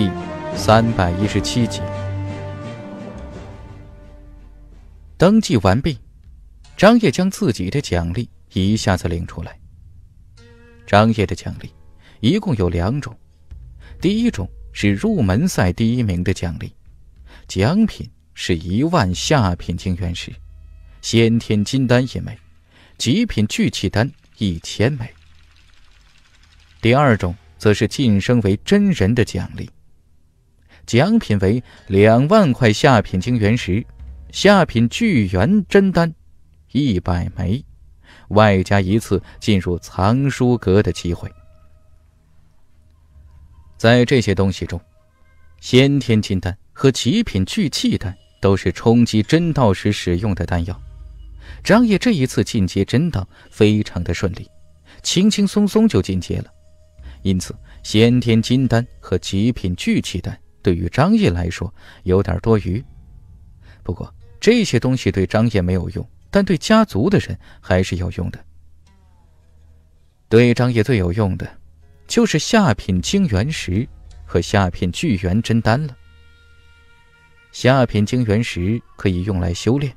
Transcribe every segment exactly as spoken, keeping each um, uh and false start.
第三百一十七集。登记完毕，张掖将自己的奖励一下子领出来。张掖的奖励一共有两种，第一种是入门赛第一名的奖励，奖品是一万下品金元石，先天金丹一枚，极品聚气丹一千枚。第二种则是晋升为真人的奖励，奖品为两万块下品金元石，下品聚元真丹一百枚，外加一次进入藏书阁的机会。在这些东西中，先天金丹和极品聚气丹都是冲击真道时使用的丹药。张掖这一次进阶真道非常的顺利，轻轻松松就进阶了，因此先天金丹和极品聚气丹对于张掖来说有点多余。不过这些东西对张掖没有用，但对家族的人还是有用的。对张掖最有用的就是下品晶元石和下品聚元真丹了。下品晶元石可以用来修炼，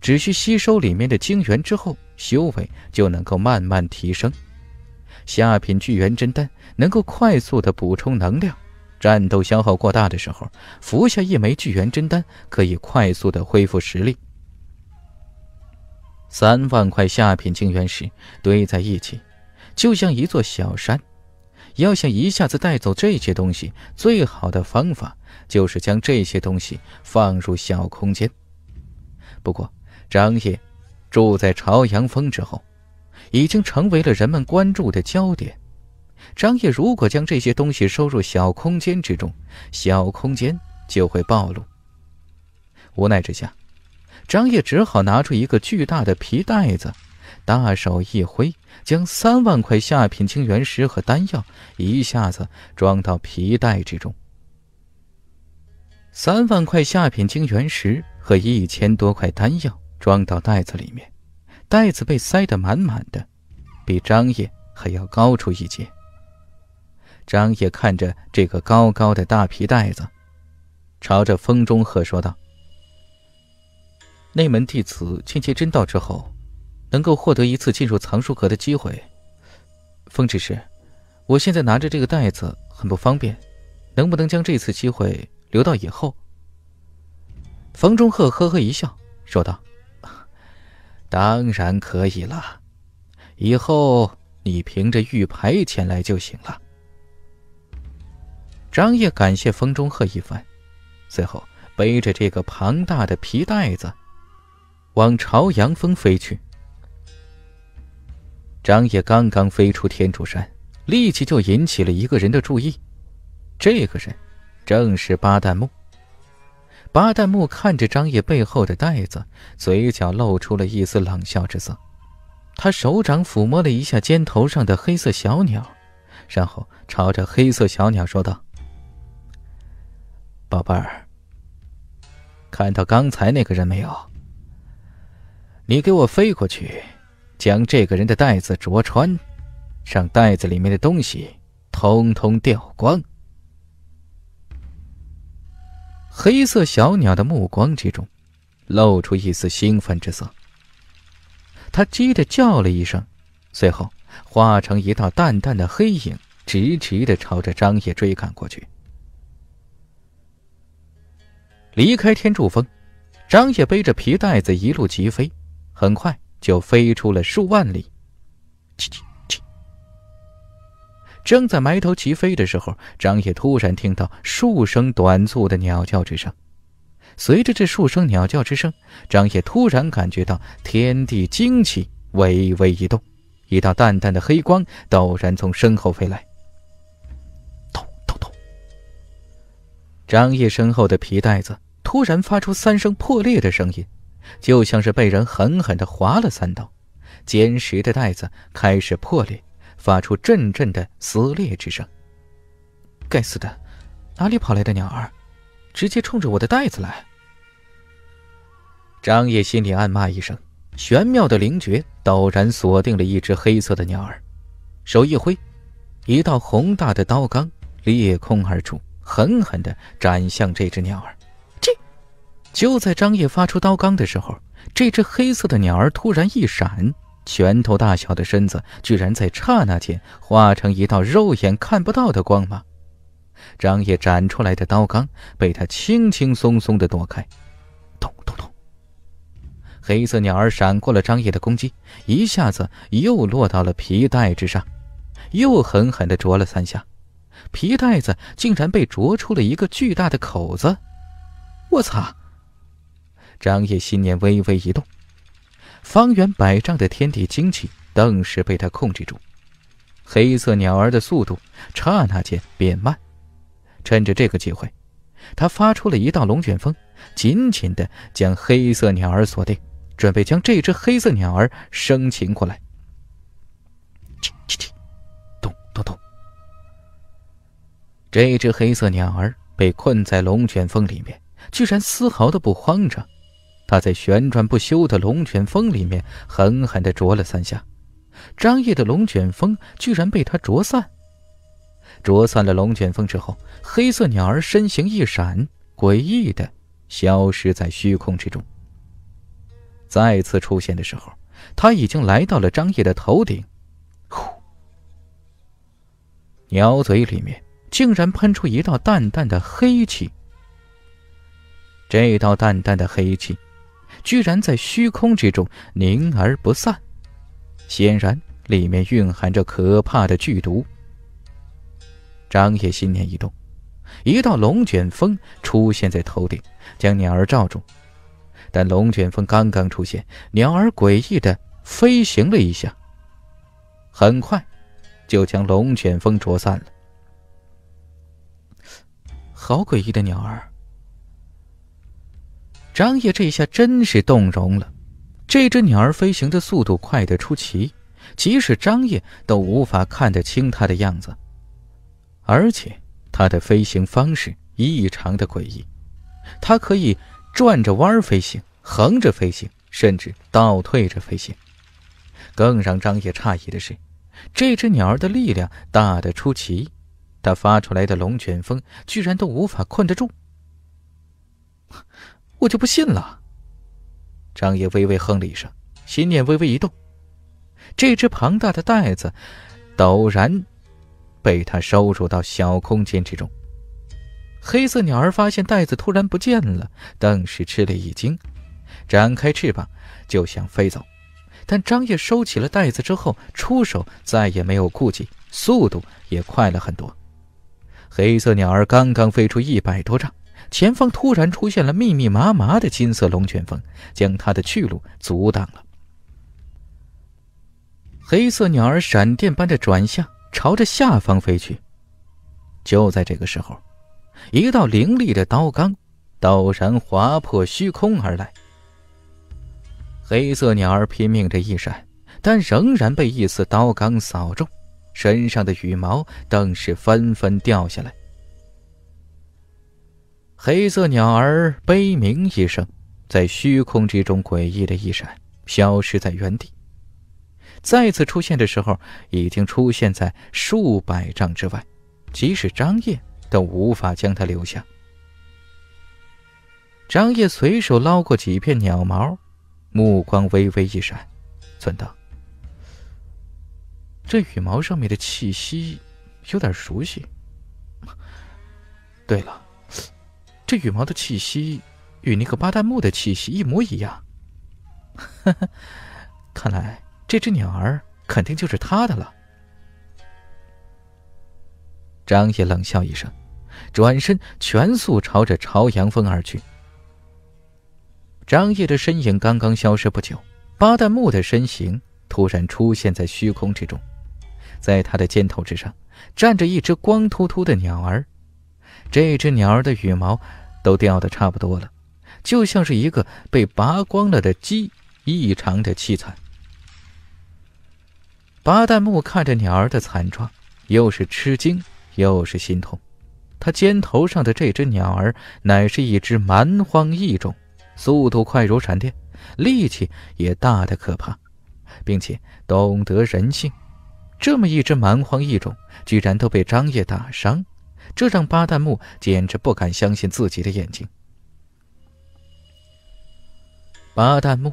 只需吸收里面的晶元之后，修为就能够慢慢提升。下品聚元真丹能够快速的补充能量，战斗消耗过大的时候，服下一枚聚元真丹可以快速的恢复实力。三万块下品晶元石堆在一起，就像一座小山。要想一下子带走这些东西，最好的方法就是将这些东西放入小空间。不过张掖住在朝阳峰之后，已经成为了人们关注的焦点。张掖如果将这些东西收入小空间之中，小空间就会暴露。无奈之下，张掖只好拿出一个巨大的皮袋子，大手一挥，将三万块下品晶元石和丹药一下子装到皮袋之中。三万块下品晶元石和一千多块丹药装到袋子里面，袋子被塞得满满的，比张掖还要高出一截。张掖看着这个高高的大皮袋子，朝着风中鹤说道：“内门弟子进阶真道之后，能够获得一次进入藏书阁的机会。风之师，我现在拿着这个袋子很不方便，能不能将这次机会留到以后？”风中鹤呵呵一笑，说道：“当然可以了，以后你凭着玉牌前来就行了。”张掖感谢风中鹤一番，随后背着这个庞大的皮袋子往朝阳峰飞去。张掖刚刚飞出天竺山，立即就引起了一个人的注意。这个人正是巴旦木。巴旦木看着张掖背后的袋子，嘴角露出了一丝冷笑之色。他手掌抚摸了一下肩头上的黑色小鸟，然后朝着黑色小鸟说道：“宝贝儿，看到刚才那个人没有？你给我飞过去，将这个人的袋子啄穿，让袋子里面的东西通通掉光。”黑色小鸟的目光之中露出一丝兴奋之色，他急得叫了一声，随后化成一道淡淡的黑影，直直地朝着张掖追赶过去。离开天柱峰，张掖背着皮袋子一路疾飞，很快就飞出了数万里。正在埋头疾飞的时候，张掖突然听到数声短促的鸟叫之声。随着这数声鸟叫之声，张掖突然感觉到天地精气微微一动，一道淡淡的黑光陡然从身后飞来。咚咚咚！张掖身后的皮带子突然发出三声破裂的声音，就像是被人狠狠地划了三刀，坚实的带子开始破裂，发出阵阵的撕裂之声。该死的，哪里跑来的鸟儿，直接冲着我的袋子来！张掖心里暗骂一声，玄妙的灵觉陡然锁定了一只黑色的鸟儿，手一挥，一道宏大的刀罡裂空而出，狠狠地斩向这只鸟儿。这就在张烨发出刀罡的时候，这只黑色的鸟儿突然一闪，拳头大小的身子居然在刹那间化成一道肉眼看不到的光芒。张烨斩出来的刀罡被他轻轻松松地躲开。咚咚咚，黑色鸟儿闪过了张烨的攻击，一下子又落到了皮带之上，又狠狠地啄了三下，皮带子竟然被啄出了一个巨大的口子。我操！张烨心念微微一动，方圆百丈的天地精气顿时被他控制住。黑色鸟儿的速度刹那间变慢，趁着这个机会，他发出了一道龙卷风，紧紧地将黑色鸟儿锁定，准备将这只黑色鸟儿生擒过来。叽叽叽，咚咚咚，这只黑色鸟儿被困在龙卷风里面，居然丝毫都不慌张。它在旋转不休的龙卷风里面狠狠地啄了三下，张烨的龙卷风居然被它啄散。啄散了龙卷风之后，黑色鸟儿身形一闪，诡异地消失在虚空之中。再次出现的时候，它已经来到了张烨的头顶。呼！鸟嘴里面竟然喷出一道淡淡的黑气。这道淡淡的黑气居然在虚空之中凝而不散，显然里面蕴含着可怕的剧毒。张烨心念一动，一道龙卷风出现在头顶，将鸟儿罩住。但龙卷风刚刚出现，鸟儿诡异地飞行了一下，很快就将龙卷风啄散了。好诡异的鸟儿！张烨这下真是动容了。这只鸟儿飞行的速度快得出奇，即使张烨都无法看得清它的样子。而且它的飞行方式异常的诡异，它可以转着弯飞行，横着飞行，甚至倒退着飞行。更让张烨诧异的是，这只鸟儿的力量大得出奇，它发出来的龙卷风居然都无法困得住。我就不信了！张烨微微哼了一声，心念微微一动，这只庞大的袋子陡然被他收入到小空间之中。黑色鸟儿发现袋子突然不见了，顿时吃了一惊，展开翅膀就想飞走。但张烨收起了袋子之后，出手再也没有顾忌，速度也快了很多。黑色鸟儿刚刚飞出一百多丈，前方突然出现了密密麻麻的金色龙卷风，将它的去路阻挡了。黑色鸟儿闪电般的转向，朝着下方飞去。就在这个时候，一道凌厉的刀罡陡然划破虚空而来。黑色鸟儿拼命着一闪，但仍然被一丝刀罡扫中，身上的羽毛顿时纷纷掉下来。黑色鸟儿悲鸣一声，在虚空之中诡异的一闪，消失在原地。再次出现的时候，已经出现在数百丈之外，即使张烨都无法将它留下。张烨随手捞过几片鸟毛，目光微微一闪，忖道：这羽毛上面的气息有点熟悉。对了，这羽毛的气息与那个巴旦木的气息一模一样。呵呵，看来这只鸟儿肯定就是他的了。张烨冷笑一声，转身全速朝着朝阳峰而去。张烨的身影刚刚消失不久，巴旦木的身形突然出现在虚空之中，在他的肩头之上站着一只光秃秃的鸟儿。这只鸟儿的羽毛都掉得差不多了，就像是一个被拔光了的鸡，异常的凄惨。巴旦木看着鸟儿的惨状，又是吃惊又是心痛。他肩头上的这只鸟儿乃是一只蛮荒异种，速度快如闪电，力气也大得可怕，并且懂得人性。这么一只蛮荒异种居然都被张烨打伤，这让巴旦木简直不敢相信自己的眼睛。巴旦木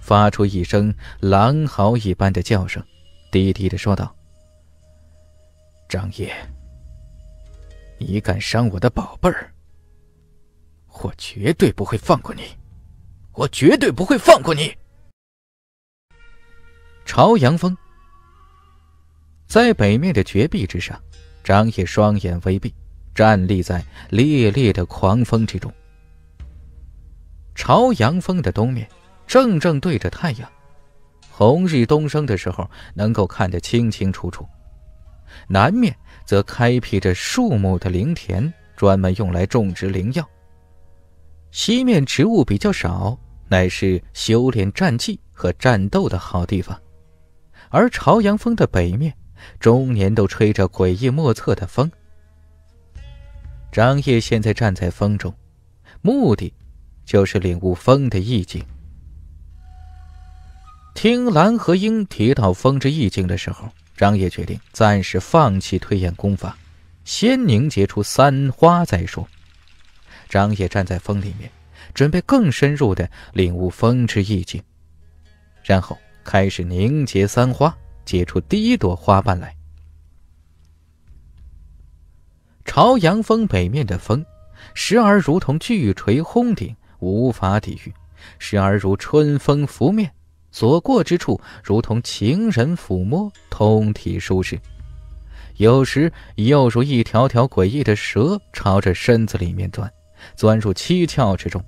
发出一声狼嚎一般的叫声，低低地说道：“张掖，你敢伤我的宝贝儿，我绝对不会放过你，我绝对不会放过你！”朝阳峰在北面的绝壁之上，张掖双眼微闭，站立在烈烈的狂风之中。朝阳峰的东面正正对着太阳，红日东升的时候能够看得清清楚楚。南面则开辟着数亩的林田，专门用来种植灵药。西面植物比较少，乃是修炼战技和战斗的好地方。而朝阳峰的北面终年都吹着诡异莫测的风。张掖现在站在风中，目的就是领悟风的意境。听蓝和英提到风之意境的时候，张掖决定暂时放弃推演功法，先凝结出三花再说。张掖站在风里面，准备更深入的领悟风之意境，然后开始凝结三花，结出第一朵花瓣来。朝阳峰北面的风，时而如同巨锤轰顶，无法抵御；时而如春风拂面，所过之处如同情人抚摸，通体舒适；有时又如一条条诡异的蛇朝着身子里面钻，钻入七窍之中。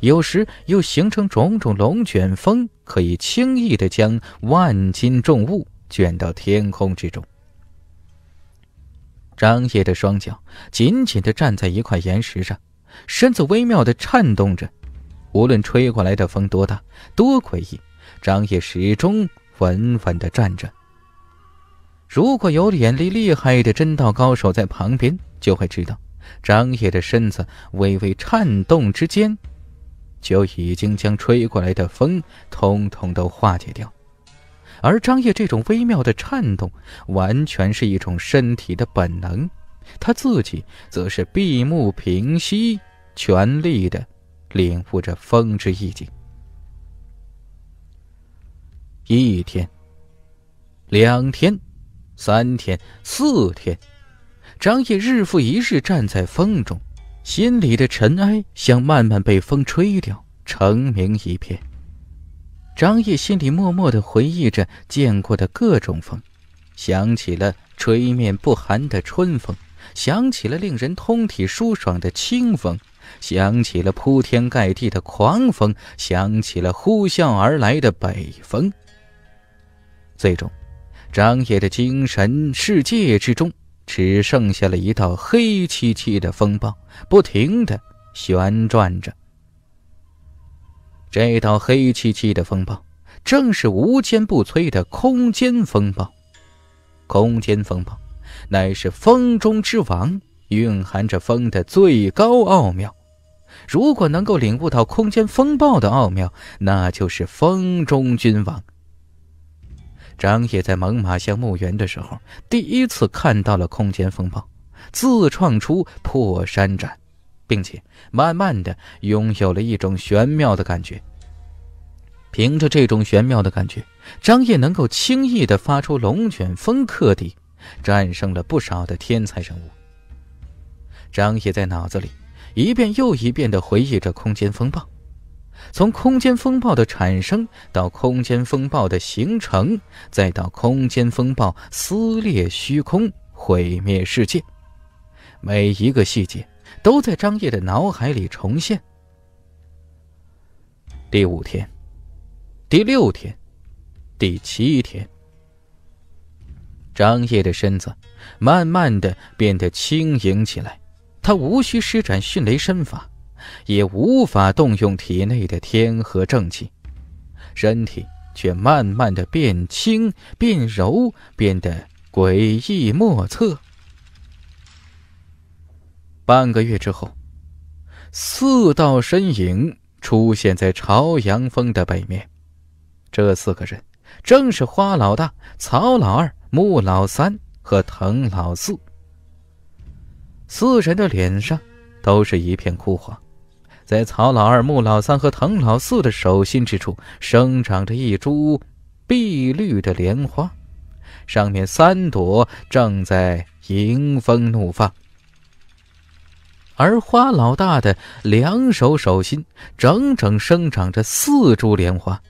有时又形成种种龙卷风，可以轻易地将万斤重物卷到天空之中。张掖的双脚紧紧地站在一块岩石上，身子微妙地颤动着。无论吹过来的风多大多诡异，张掖始终稳稳地站着。如果有眼力厉害的真道高手在旁边，就会知道张掖的身子微微颤动之间，就已经将吹过来的风通通都化解掉。而张掖这种微妙的颤动完全是一种身体的本能，他自己则是闭目平息，全力地领悟着风之意境。一天，两天，三天，四天，张掖日复一日站在风中，心里的尘埃像慢慢被风吹掉，澄明一片。张掖心里默默地回忆着见过的各种风，想起了吹面不寒的春风，想起了令人通体舒爽的清风，想起了铺天盖地的狂风，想起了呼啸而来的北风。最终，张掖的精神世界之中只剩下了一道黑漆漆的风暴，不停地旋转着。这道黑漆漆的风暴正是无坚不摧的空间风暴。空间风暴乃是风中之王，蕴含着风的最高奥妙。如果能够领悟到空间风暴的奥妙，那就是风中君王。张掖在猛犸象墓园的时候，第一次看到了空间风暴，自创出破山斩，并且慢慢的拥有了一种玄妙的感觉。凭着这种玄妙的感觉，张掖能够轻易的发出龙卷风克敌，战胜了不少的天才人物。张掖在脑子里一遍又一遍的回忆着空间风暴，从空间风暴的产生到空间风暴的形成，再到空间风暴撕裂虚空毁灭世界，每一个细节都在张掖的脑海里重现。第五天，第六天，第七天，张掖的身子慢慢的变得轻盈起来，他无需施展迅雷身法，也无法动用体内的天和正气，身体却慢慢的变轻变柔，变得诡异莫测。半个月之后，四道身影出现在朝阳峰的北面。这四个人正是花老大、曹老二、穆老三和滕老四。四人的脸上都是一片枯黄，在曹老二、穆老三和滕老四的手心之处生长着一株碧绿的莲花，上面三朵正在迎风怒放。而花老大的两手手心整整生长着四株莲花，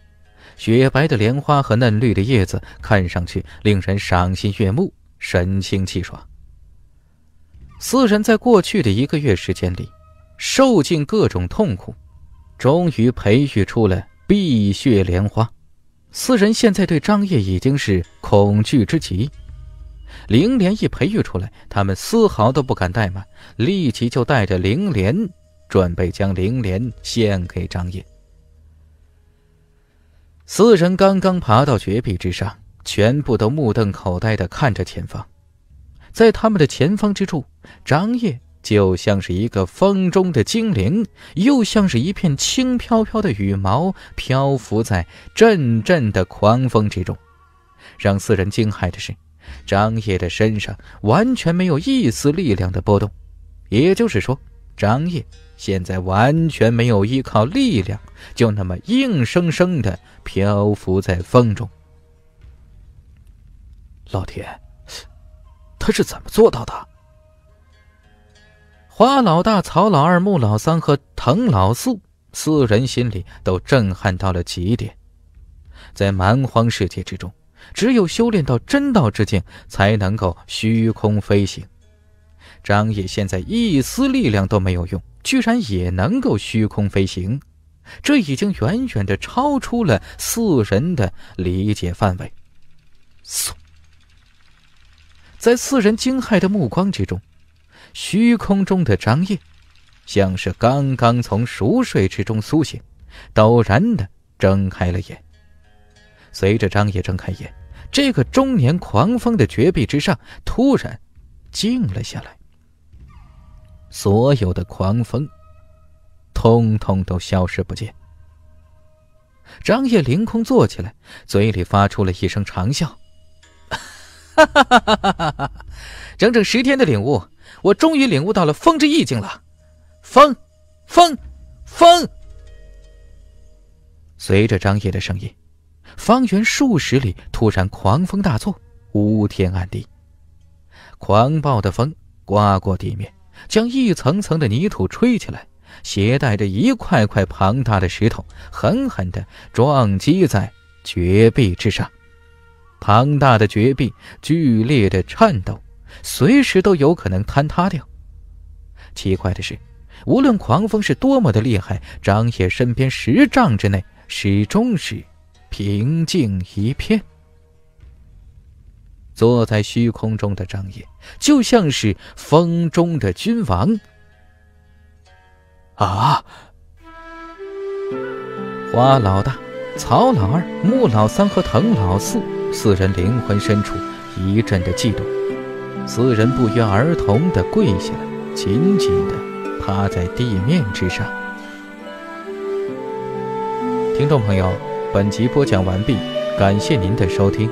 雪白的莲花和嫩绿的叶子看上去令人赏心悦目，神清气爽。四人在过去的一个月时间里受尽各种痛苦，终于培育出了碧血莲花。四人现在对张掖已经是恐惧之极，灵莲一培育出来，他们丝毫都不敢怠慢，立即就带着灵莲准备将灵莲献给张掖。四人刚刚爬到绝壁之上，全部都目瞪口呆地看着前方。在他们的前方之处，张掖就像是一个风中的精灵，又像是一片轻飘飘的羽毛，漂浮在阵阵的狂风之中。让四人惊骇的是，张掖的身上完全没有一丝力量的波动，也就是说，张掖现在完全没有依靠力量，就那么硬生生地漂浮在风中。老天，他是怎么做到的？花老大、曹老二、穆老三和滕老四四人心里都震撼到了极点。在蛮荒世界之中，只有修炼到真道之境，才能够虚空飞行。张掖现在一丝力量都没有用，居然也能够虚空飞行，这已经远远地超出了四人的理解范围。嗖！在四人惊骇的目光之中，虚空中的张掖像是刚刚从熟睡之中苏醒，陡然地睁开了眼。随着张掖睁开眼，这个终年狂风的绝壁之上突然静了下来，所有的狂风通通都消失不见。张掖凌空坐起来，嘴里发出了一声长笑，哈哈哈哈哈哈！整整十天的领悟，我终于领悟到了风之意境了。风，风，风！随着张掖的声音，方圆数十里突然狂风大作，乌天暗地。狂暴的风刮过地面，将一层层的泥土吹起来，携带着一块块庞大的石头，狠狠地撞击在绝壁之上。庞大的绝壁剧烈地颤抖，随时都有可能坍塌掉。奇怪的是，无论狂风是多么的厉害，张掖身边十丈之内始终是平静一片。坐在虚空中的张掖就像是风中的君王。啊！花老大、曹老二、穆老三和滕老四四人灵魂深处一阵的悸动，四人不约而同地跪下来，紧紧地趴在地面之上。听众朋友，本集播讲完毕，感谢您的收听。